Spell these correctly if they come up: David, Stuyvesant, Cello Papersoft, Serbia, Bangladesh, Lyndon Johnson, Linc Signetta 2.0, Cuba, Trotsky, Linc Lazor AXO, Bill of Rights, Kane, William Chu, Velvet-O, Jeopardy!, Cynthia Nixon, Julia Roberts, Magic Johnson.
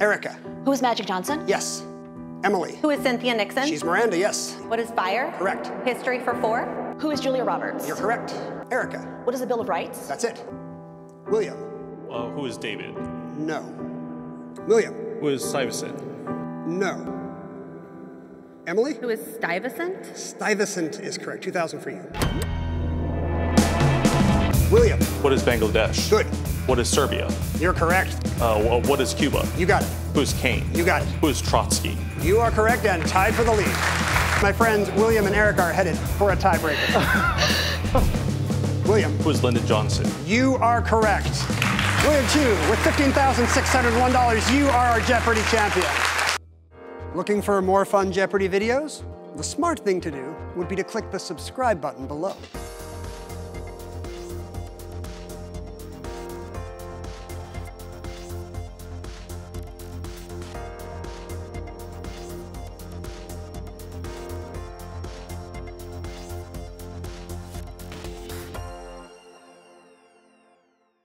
Erica. Who is Magic Johnson? Yes. Emily. Who is Cynthia Nixon? She's Miranda, yes. What is fire? Correct. History for four? Who is Julia Roberts? You're correct. Erica. What is the Bill of Rights? That's it. William. Who is David? No. William. Who is Stuyvesant? No. Emily? Who is Stuyvesant? Stuyvesant is correct. 2,000 for you. William. What is Bangladesh? Good. What is Serbia? You're correct. What is Cuba? You got it. Who is Kane? You got it. Who is Trotsky? You are correct and tied for the lead. My friends William and Eric are headed for a tiebreaker. William. Who is Lyndon Johnson? You are correct. William Chu, with $15,601, you are our Jeopardy! Champion. Looking for more fun Jeopardy! Videos? The smart thing to do would be to click the subscribe button below.